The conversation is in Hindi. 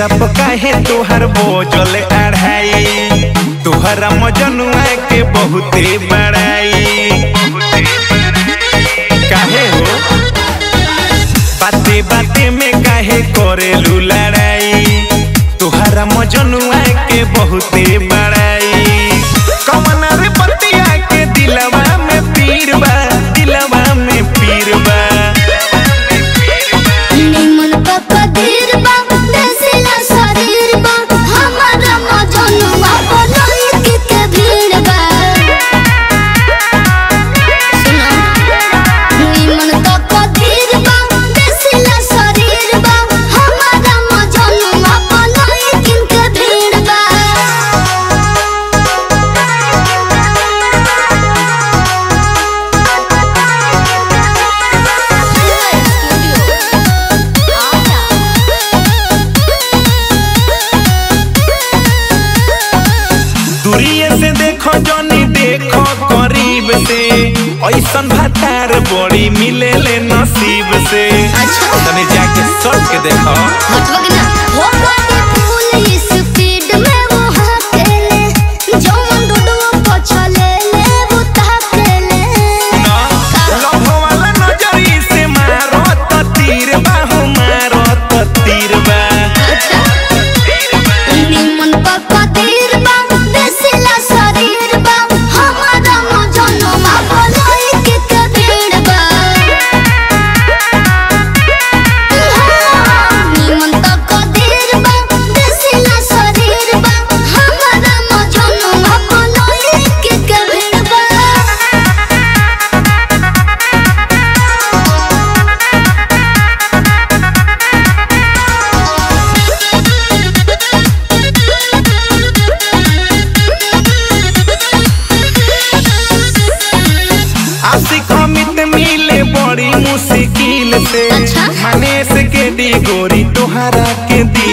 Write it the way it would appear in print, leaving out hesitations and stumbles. सिरप काहे तुहर बोझल अढ़ाई, तुहरा मजनुआ के बहुते बड़ाई। काहे हो बाते बाते में काहे करेलू लड़ाई, तुहरा मजनुआ के बहुते बड़ाई। कमन रे पतिया के दिलवा में पीर बा, दिलवा में पीर बा। देखो जनी देखो करीब से, ऐसन भतार बड़ी मिले ले नसीब से। तने जाके सोच के देखो माने से के दी गोरी तुहरा के दी